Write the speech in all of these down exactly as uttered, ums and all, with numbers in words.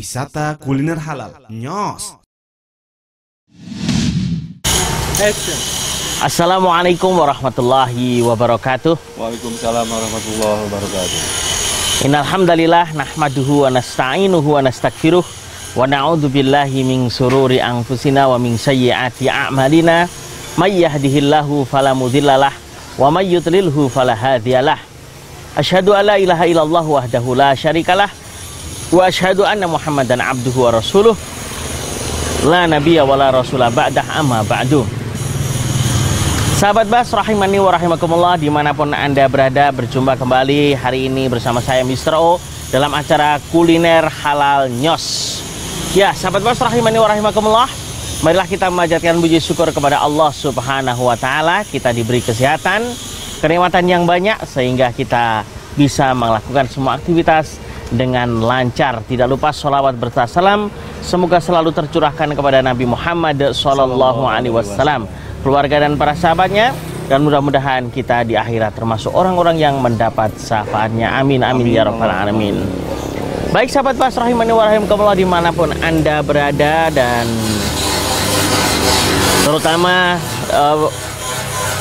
Wisata Kuliner Halal. Nyos. Assalamualaikum warahmatullahi wabarakatuh. Waalaikumsalam warahmatullahi wabarakatuh. Innalhamdalillah nahmaduhu wa nasta'inuhu wa nastaghfiruh wa na'udzubillahi min sururi anfusina wa min sayyiati a'malina. May yahdihillahu fala mudhillalah wa may yudlilhu fala hadiyalah. Asyhadu alla ilaha illallah wahdahu la syarikalah wa asyhadu anna Muhammadan abduhu wa rasuluh. La nabiyya wala rasulah ba'dah amma ba'du. Sahabat Bas, rahimani wa rahimakumullah, dimanapun Anda berada, berjumpa kembali hari ini bersama saya mister O dalam acara Kuliner Halal Nyos. Ya, sahabat Bas, rahimani wa rahimakumullah, marilah kita memanjatkan puji syukur kepada Allah Subhanahu wa Ta'ala. Kita diberi kesehatan, kenikmatan yang banyak, sehingga kita bisa melakukan semua aktivitas dengan lancar. Tidak lupa sholawat berta salam, semoga selalu tercurahkan kepada Nabi Muhammad Sallallahu Alaihi Wasallam, keluarga dan para sahabatnya, dan mudah-mudahan kita di akhirat termasuk orang-orang yang mendapat syafaatnya. Amin amin, amin ya rabbal alamin. Baik sahabat Bas, rahimani wa rahimakumullah, dimanapun Anda berada, dan terutama uh,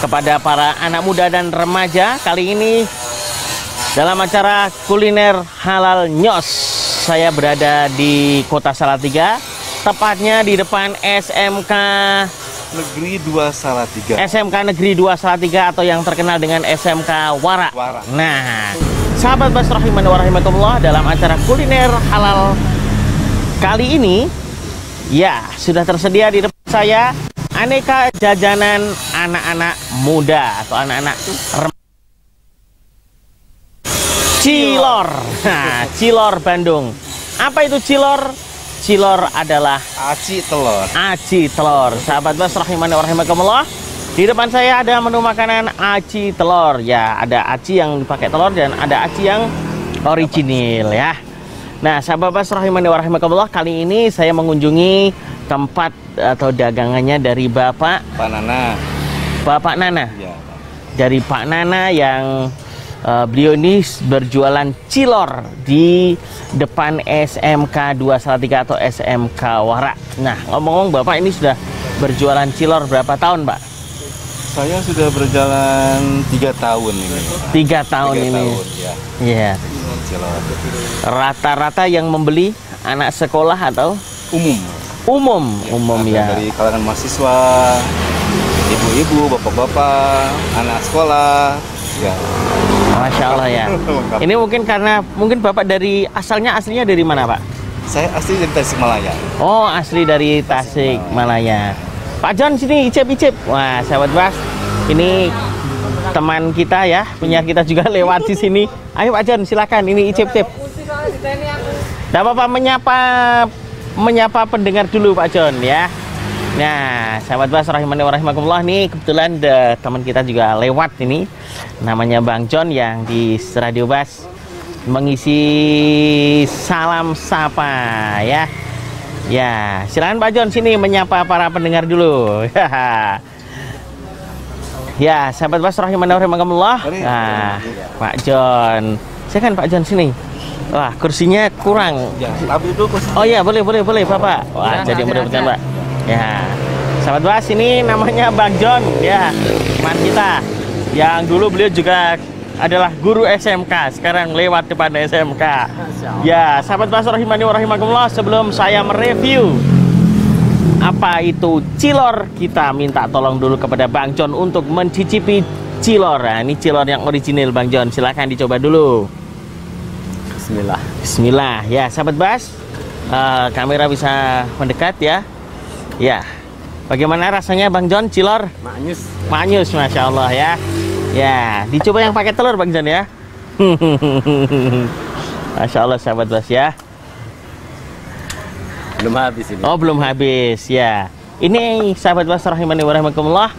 kepada para anak muda dan remaja, kali ini dalam acara Kuliner Halal Nyos saya berada di Kota Salatiga, tepatnya di depan S M K Negeri dua Salatiga. S M K Negeri dua Salatiga atau yang terkenal dengan S M K Warak. Warak. Nah, sahabat Bas, rahimani wa rahimakumullah, dalam acara Kuliner Halal kali ini ya sudah tersedia di depan saya aneka jajanan anak-anak muda atau anak-anak remaja. Cilor. Nah, Cilor Bandung. Apa itu Cilor? Cilor adalah aci telur. Aci telur. Sahabat Bas, rahimani wa rahimakumullah, di depan saya ada menu makanan aci telur. Ya, ada aci yang dipakai telur dan ada aci yang original ya. Nah, sahabat Bas, rahimani wa rahimakumullah, kali ini saya mengunjungi tempat atau dagangannya dari Bapak Pak Nana. Bapak Nana. Ya, Pak. Dari Pak Nana yang Uh, beliau ini berjualan cilor di depan S M K dua Salatiga atau S M K Warak. Nah, ngomong-ngomong Bapak ini sudah berjualan cilor berapa tahun, Pak? Saya sudah berjalan tiga tahun ini. Tiga tahun tiga ini. Tahun, ya. Yeah. Rata-rata yang membeli anak sekolah atau umum? Umum, ya, umum ya. Dari kalangan mahasiswa, ibu-ibu, bapak-bapak, anak sekolah. Ya. Masya Allah ya. Ini mungkin karena mungkin Bapak dari asalnya aslinya dari mana, Pak? Saya asli dari Tasikmalaya. Oh, asli dari Tasikmalaya. Pak John sini icip-icip. Wah, sahabat Bas, ini teman kita ya, penyiar kita juga lewat di sini. Ayo Pak John, silakan ini icip-icip. Tidak apa-apa, menyapa menyapa pendengar dulu Pak John ya. Nah, sahabat Bas, rahimani wa rahimakumullah, nih kebetulan de, teman kita juga lewat ini, namanya Bang John yang di Radio Bas mengisi salam sapa ya. Ya, silakan Pak John sini menyapa para pendengar dulu. Ya, sahabat Bas, rahimani wa rahimakumullah. Nah, Pak John, silakan Pak John sini. Wah, kursinya kurang. Oh iya, boleh boleh boleh Bapak. Wah, jadi mudah-mudahan Pak. Ya, sahabat Bas, ini namanya Bang John ya, teman kita yang dulu beliau juga adalah guru S M K, sekarang lewat depan S M K. Ya, sahabat Bas, rahimani wa rahimakumullah, sebelum saya mereview apa itu cilor, kita minta tolong dulu kepada Bang John untuk mencicipi cilor. Nah, ini cilor yang original Bang John, silahkan dicoba dulu. Bismillah. Bismillah ya, sahabat Bas, uh, kamera bisa mendekat ya. Ya, bagaimana rasanya Bang John cilor? Manis. Manis, masya Allah ya. Ya, dicoba yang pakai telur Bang John ya. Masya Allah sahabat Bas ya. Belum habis ini. Oh, belum habis ya. Ini sahabat Bas, rahimani wa rahimakumullah,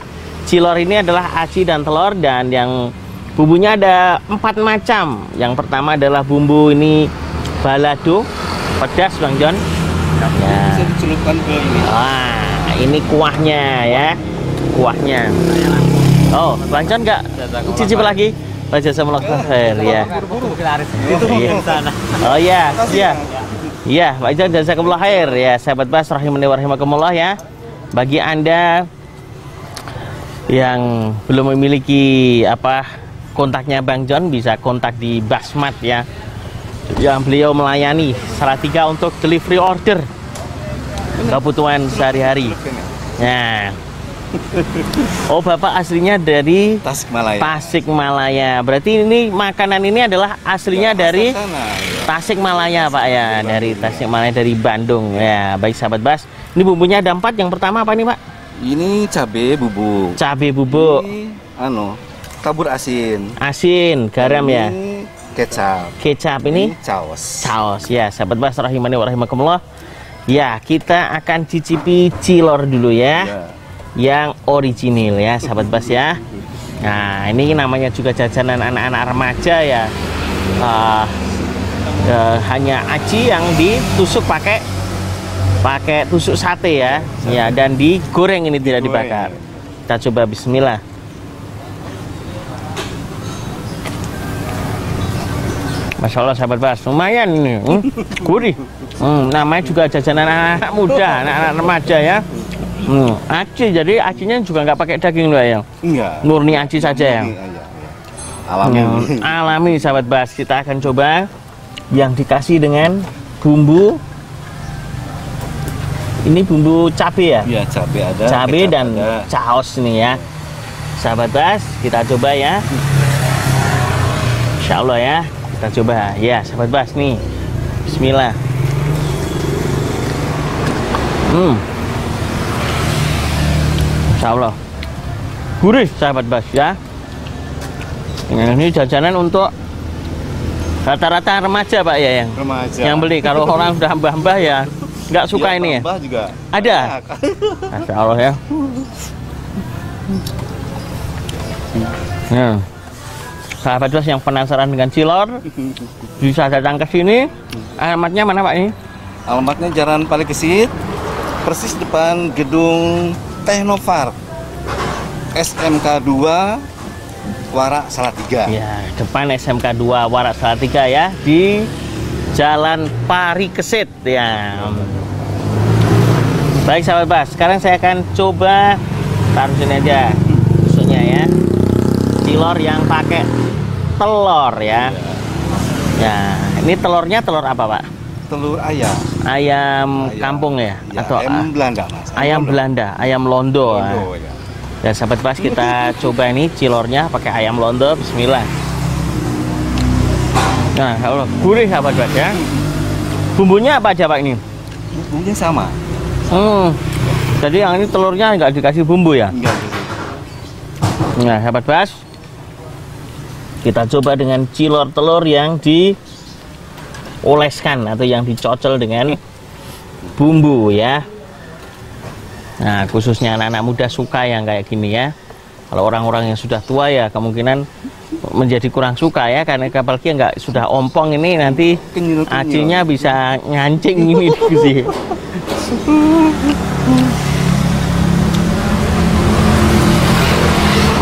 cilor ini adalah aci dan telur, dan yang bumbunya ada empat macam. Yang pertama adalah bumbu ini balado, pedas Bang John. Ya. Bisa dicelupkan ke ini. Wah, ini kuahnya ya, kuahnya. Oh, lancan nggak? Cicip lagi. Baca sama lokal ya. Itu di sana. Oh iya, iya. Ya, Pak John, jazakumullah khair ya, sahabat Bas, rahimani wa rahimakumullah ya. Bagi Anda yang belum memiliki apa kontaknya Bang John, bisa kontak di Basmat ya, yang beliau melayani Salatiga untuk delivery order kebutuhan sehari-hari. Nah, oh, Bapak aslinya dari Tasikmalaya. Tasikmalaya. Berarti ini makanan ini adalah aslinya ya, dari sana, ya. Tasikmalaya, Pak ya, Bandung, dari Tasikmalaya ya. Dari Bandung. Ya, baik sahabat Bas. Ini bumbunya ada empat. Yang pertama apa nih, Pak? Ini cabe bubuk. Cabe bubuk. Ini anu, kabur asin. Asin, garam ini ya. Kecap. Kecap ini, ini caos. Caos ya, sahabat Bas rahimani wa rahimakumullah. Ya, kita akan cicipi cilor dulu ya. Ya. Yang original ya sahabat Bas ya. Nah, ini namanya juga jajanan anak-anak remaja ya, uh, uh, hanya aci yang ditusuk pakai pakai tusuk sate ya sate. Ya, dan digoreng, ini tidak dibakar. Kita coba, bismillah. Masya Allah sahabat Bas, lumayan ini, hmm, gurih. Hmm, namanya juga jajanan anak-anak muda, anak-anak remaja ya. Hmm, aci, jadi acinya juga nggak pakai daging loh ya? Iya. Murni aci saja ya? Iya, iya. Alami. Hmm, alami sahabat Bas. Kita akan coba yang dikasih dengan bumbu. Ini bumbu cabai ya? Iya, cabai ada. Cabai dan ada. Caos nih ya. Sahabat Bas, kita coba ya. Insya Allah ya, kita coba. Ya, sahabat Bas nih. Bismillah. Hmm. Insya Allah gurih sahabat Bas ya. Ini jajanan untuk rata-rata remaja Pak ya, yang remaja yang beli. Kalau orang sudah mbah-mbah ya nggak suka ya, ini ya juga. Ada Masya Allah ya. Nah, sahabat Bas yang penasaran dengan cilor bisa datang ke sini. Alamatnya mana Pak ini? Alamatnya Jalan Parikesit, persis depan Gedung Technovart S M K dua Warak Salatiga. Ya, depan S M K dua Warak Salatiga ya, di Jalan Parikesit ya. Baik sahabat Bas, sekarang saya akan coba taruh sini aja tusuknya ya. Cilor yang pakai telur ya. Ya, ini telurnya telur apa Pak? Telur ayam. Ayam kampung ya, ya atau ayam Belanda Mas. Ayam, ayam Belanda, Belanda, ayam londo. Londo ya. Ya sahabat Bas, kita coba ini cilornya pakai ayam londo. Bismillah. Nah, Allah gurih sahabat Bas ya. Bumbunya apa aja Pak ini? Bumbunya sama. Hmm. Jadi yang ini telurnya nggak dikasih bumbu ya? Enggak. Nah sahabat Bas, kita coba dengan cilor telur yang di oleskan atau yang dicocol dengan bumbu ya. Nah, khususnya anak-anak muda suka yang kayak gini ya. Kalau orang-orang yang sudah tua ya kemungkinan menjadi kurang suka ya, karena apalagi nggak sudah ompong ini nanti acinya bisa ngancing ini sih.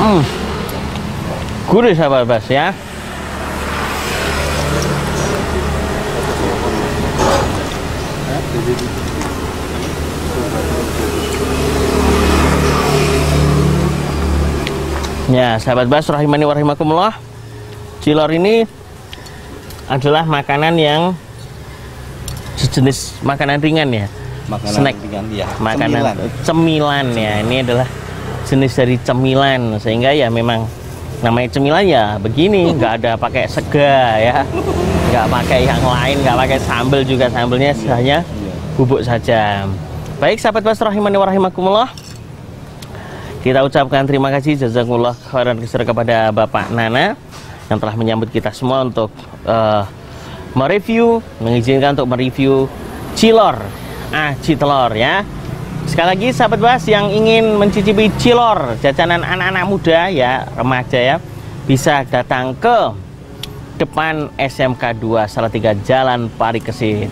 Hmm. Gurih sahabat Bas ya. Ya, sahabat Bas rahimani wa rahimakumullah. Cilor ini adalah makanan yang sejenis makanan ringan ya. Makanan snack ringan ya. Makanan cemilan, cemilan ya. Ini adalah jenis dari cemilan, sehingga ya memang namanya cemilan ya begini, nggak ada pakai sega ya. Nggak pakai yang lain, nggak pakai sambal juga, sambalnya hanya bubuk saja. Baik sahabat Bas rahimani wa rahimakumullah. Kita ucapkan terima kasih jazakumullah khairan keser kepada Bapak Nana yang telah menyambut kita semua untuk uh, mereview, mengizinkan untuk mereview cilor, aci telur ya. Sekali lagi sahabat Bas yang ingin mencicipi cilor, jajanan anak-anak muda ya, remaja ya, bisa datang ke depan S M K dua Salatiga Jalan Parikesit.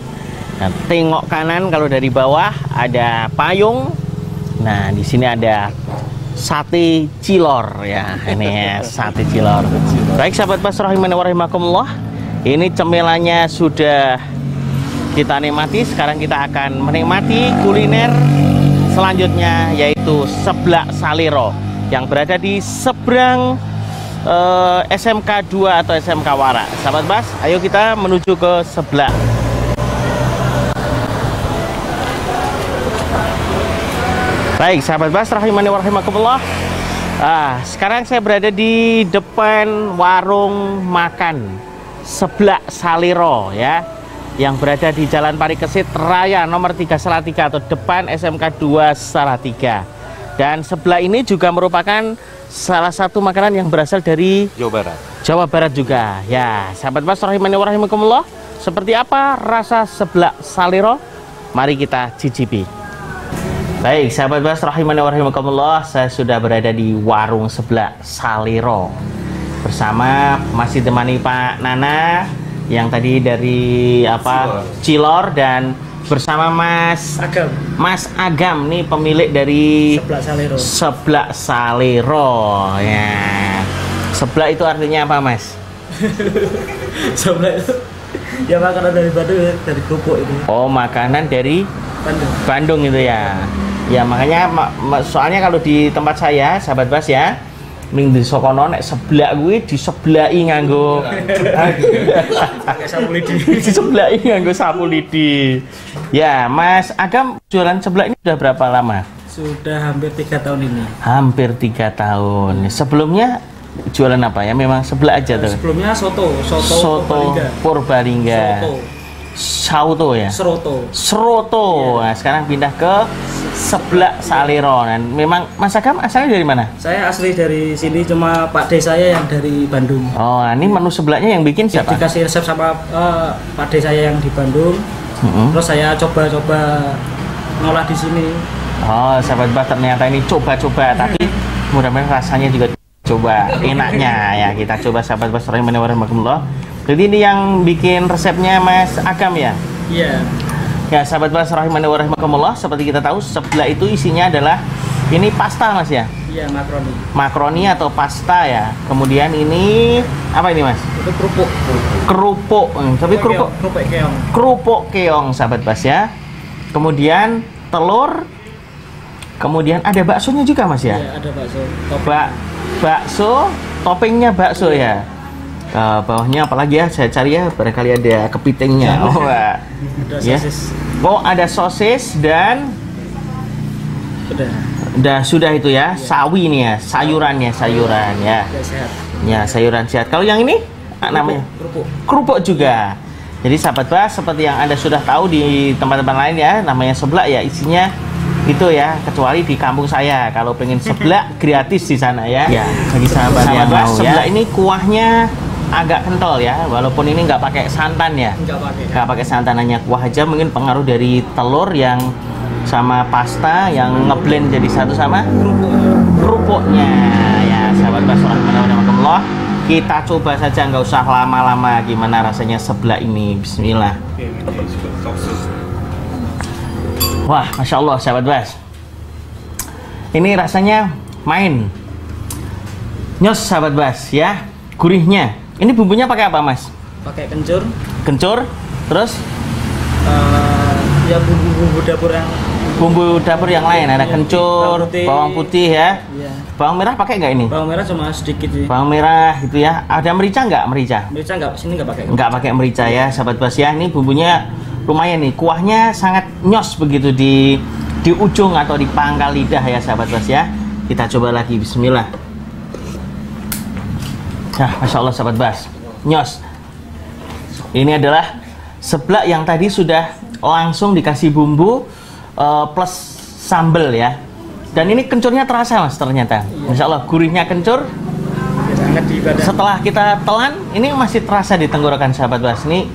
Nah, tengok kanan kalau dari bawah ada payung. Nah, di sini ada sate cilor ya, ini ya, sate cilor. Baik sahabat Bas rahimani wa rahimakumullah, ini cemilannya sudah kita nikmati. Sekarang kita akan menikmati kuliner selanjutnya, yaitu Seblak Salero yang berada di seberang eh, S M K dua atau S M K Warak. Sahabat Bas, ayo kita menuju ke Seblak. Baik, sahabat Bas, rahimani wa rahimakumullah. Ah, sekarang saya berada di depan warung makan Seblak Salero ya, yang berada di Jalan Parikesit Raya nomor tiga Salatiga atau depan S M K dua Salatiga. Dan seblak ini juga merupakan salah satu makanan yang berasal dari Jawa Barat. Jawa Barat juga. Ya, sahabat Bas, rahimani wa rahimakumullah. Seperti apa rasa Seblak Salero? Mari kita cicipi. Baik, sahabat Bas, rahimani wa rahimakumullah, saya sudah berada di warung Seblak Salero bersama masih temani Pak Nana yang tadi dari apa Cilor, Cilor dan bersama Mas Agam. Mas Agam nih pemilik dari Seblak Salero. Seblak Salero ya. Seblak itu artinya apa, Mas? Seblak itu ya makanan dari Bandung, dari kerupuk itu. Oh, makanan dari Bandung. Bandung itu ya. Ya makanya soalnya kalau di tempat saya, sahabat Bas ya, ming di sokono nek seblak kuwi diseblaki nganggo sapu lidi. Diseblaki nganggo sapu lidi. Ya, Mas Agam jualan seblak ini sudah berapa lama? Sudah hampir tiga tahun ini. Hampir tiga tahun. Sebelumnya jualan apa ya? Memang seblak aja tuh. Sebelumnya soto, soto, soto Purbalingga. Purbalingga. Soto. Sauto ya? Seroto. Seroto. Iya. Nah, sekarang pindah ke Seblak Salero. Dan memang Mas Agam asalnya dari mana? Saya asli dari sini, cuma Pak D saya yang dari Bandung. Oh, ini menu seblaknya yang bikin siapa? Dikasih resep sama uh, Pak D saya yang di Bandung. Mm-hmm. Terus saya coba-coba ngolah di sini. Oh, sahabat Bas, ternyata ini coba-coba. Tapi mudah-mudahan rasanya juga coba enaknya ya. Kita coba, sahabat Bas, rahimani wa rahimakumullah. Jadi ini yang bikin resepnya Mas Agam ya? Iya. Yeah. Ya, sahabat Bas, rahimani wa rahimakumullah, seperti kita tahu seblak itu isinya adalah ini pasta, Mas ya? Iya, yeah, makaroni. Makaroni atau pasta ya. Kemudian ini apa ini, Mas? Itu kerupuk. Kerupuk. Hmm, tapi kerupuk kerupuk keong. Kerupuk keong, sahabat Bas ya. Kemudian telur. Kemudian ada baksonya juga, Mas ya? Iya, yeah, ada bakso. Bak bakso, toppingnya bakso yeah. ya. Uh, bawahnya apalagi ya, saya cari ya, barangkali ada kepitingnya. Oh, ada ya. Sosis. Oh, ada sosis dan udah, udah sudah itu ya, ya. Sawi nih ya, sayurannya, sayuran ya. Ya, sehat. Ya, sayuran sehat. Kalau yang ini kerupuk, namanya kerupuk. Kerupuk juga. Jadi sahabat Bas, seperti yang Anda sudah tahu di tempat-tempat lain ya, namanya seblak ya, isinya itu ya, kecuali di kampung saya. Kalau pengen seblak gratis di sana ya. Ya, bagi sahabat, sahabat yang Bas, mau seblak ya. Ini kuahnya agak kental ya, walaupun ini nggak pakai santan ya, nggak pakai santan, hanya kuah aja, mungkin pengaruh dari telur yang sama pasta yang ngeblend jadi satu sama kerupuknya ya. Sahabat Bas, rahimahullah, kita coba saja, nggak usah lama-lama, gimana rasanya seblak ini. Bismillah. Wah, masya Allah, sahabat Bas, ini rasanya main nyos, sahabat Bas ya, gurihnya. Ini bumbunya pakai apa, Mas? Pakai kencur. Kencur, terus? Uh, ya bumbu-bumbu dapur yang. Bumbu dapur yang lain, ada kencur, bawang putih, bawang putih ya. Iya. Bawang merah pakai nggak ini? Bawang merah cuma sedikit sih. Bawang merah gitu ya. Ada merica nggak? Merica? Merica nggak, sini nggak pakai. Nggak pakai merica ya, sahabat Bas ya. Ini bumbunya lumayan nih. Kuahnya sangat nyos begitu di di ujung atau di pangkal lidah ya, sahabat Bas ya. Kita coba lagi. Bismillah. Nah, masya Allah, sahabat Bas, nyos. Ini adalah seblak yang tadi sudah langsung dikasih bumbu uh, plus sambel ya. Dan ini kencurnya terasa, Mas, ternyata. Iya. Masya Allah, gurihnya kencur. Setelah kita telan, ini masih terasa di tenggorokan, sahabat Bas. Ini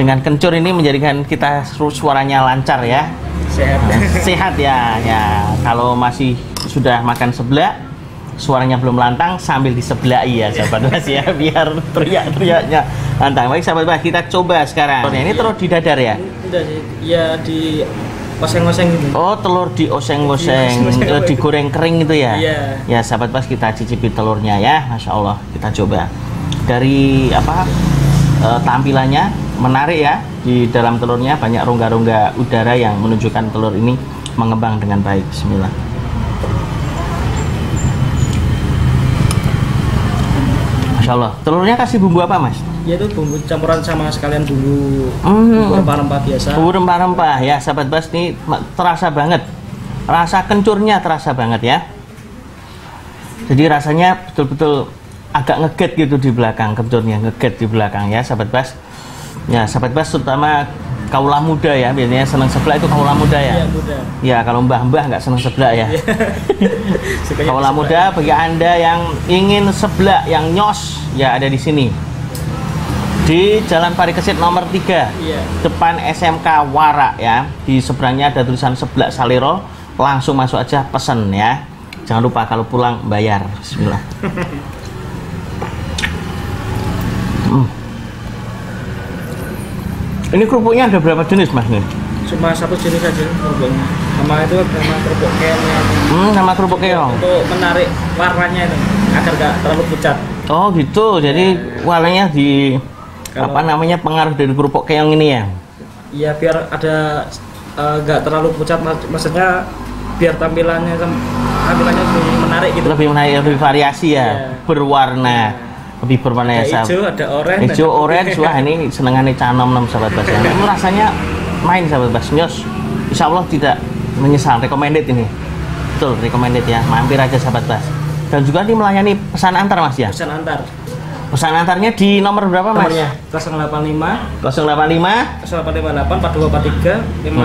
dengan kencur ini menjadikan kita suaranya lancar ya. Sehat. Sehat ya. Ya, kalau masih sudah makan seblak, suaranya belum lantang sambil diseblaki ya, sahabat Bas ya, biar teriak-teriaknya lantang. Baik, sahabat Bas, kita coba sekarang. Ini iya. Telur di dadar ya? Iya, di oseng-oseng gitu. Oh, telur di oseng-oseng, digoreng kering gitu ya? Iya. Ya, sahabat Bas, kita cicipi telurnya ya. Masya Allah, kita coba. Dari apa, e, tampilannya menarik ya, di dalam telurnya banyak rongga-rongga udara yang menunjukkan telur ini mengembang dengan baik. Bismillah. Masya Allah. Telurnya kasih bumbu apa, Mas? Ya, itu bumbu campuran sama sekalian bumbu rempah-rempah hmm. biasa. Bumbu rempah-rempah ya, sahabat Bas, ini terasa banget. Rasa kencurnya terasa banget ya. Jadi rasanya betul-betul agak ngeget gitu di belakang, kencurnya ngeget di belakang ya, sahabat Bas. Ya, sahabat Bas, terutama kaulah muda ya, biasanya senang seblak itu kaulah muda ya. Iya, muda. Ya, kalau mbah-mbah nggak senang seblak ya. Kaulah muda ya. Bagi Anda yang ingin seblak yang nyos ya, ada di sini. Di Jalan Parikesit nomor tiga. Iya. Depan S M K Warak ya. Di seberangnya ada tulisan Seblak Salero, langsung masuk aja pesen ya. Jangan lupa kalau pulang bayar. Bismillah. hmm. Ini kerupuknya ada berapa jenis, Mas? Nih? Cuma satu jenis aja kerupuknya. Nama itu nama kerupuk keong. Hmm, nama kerupuk keong. Untuk menarik warnanya itu agar nggak terlalu pucat. Oh gitu. Jadi ya, warnanya di kalau, apa namanya pengaruh dari kerupuk keong ini ya? Iya, biar ada nggak uh, terlalu pucat. Maksudnya biar tampilannya tampilannya lebih menarik gitu. Lebih menarik, lebih variasi ya, ya. Berwarna. Ya. Lebih berwarna ya, sahabat. Hijau, ada orange. Hijau, orange. Wah, ini senengannya canom nom sahabat Bas. Ini rasanya main sahabat Bas. Nyos. Insya Allah tidak menyesal. Recommended ini. Betul, recommended ya. Mampir aja sahabat Bas. Dan juga ini melayani pesan antar, Mas ya. Pesan antar. Pesan antarnya di nomor berapa, Mas? Nomornya nol delapan lima, nol delapan lima, nol delapan lima delapan, empat dua empat tiga, lima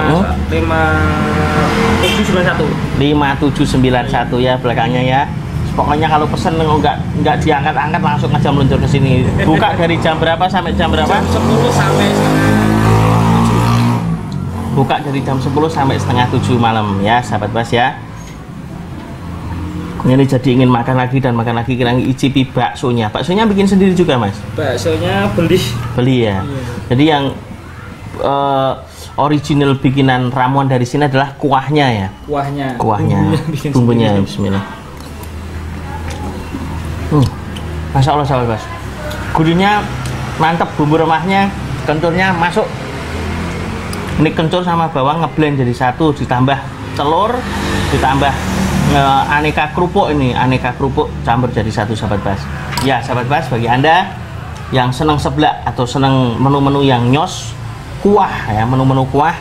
tujuh sembilan satu, lima tujuh sembilan satu ya belakangnya ya. Pokoknya kalau pesen nggak nggak diangkat-angkat langsung aja meluncur ke sini. Buka dari jam berapa sampai jam berapa? Jam sepuluh sampai setengah tujuh. Buka dari jam sepuluh sampai setengah tujuh malam ya, sahabat Bas ya. Ini jadi ingin makan lagi dan makan lagi, kira-kira icipi baksonya. Baksonya bikin sendiri juga, Mas? Baksonya beli. Beli ya. Iya. Jadi yang uh, original bikinan ramuan dari sini adalah kuahnya ya. Kuahnya. Kuahnya. Bumbunya. Bumbunya. Bismillah. Hmm, Masya Allah sahabat Bas. Gurinya mantep, bumbu remahnya, kencurnya masuk. Ini kencur sama bawang ngeblend jadi satu, ditambah telur, ditambah e, aneka kerupuk ini, aneka kerupuk campur jadi satu sahabat Bas. Ya sahabat Bas, bagi Anda yang senang seblak atau senang menu-menu yang nyos, kuah ya, menu-menu kuah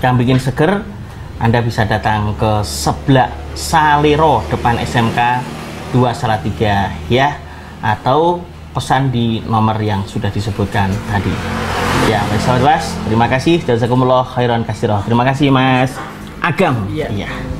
yang bikin seger, Anda bisa datang ke Seblak Salero depan S M K dua Salatiga ya, atau pesan di nomor yang sudah disebutkan tadi ya. Baik sahabat Bas, terima kasih. Jazakumullah khairan katsira. Terima kasih Mas Agam. Iya. Ya.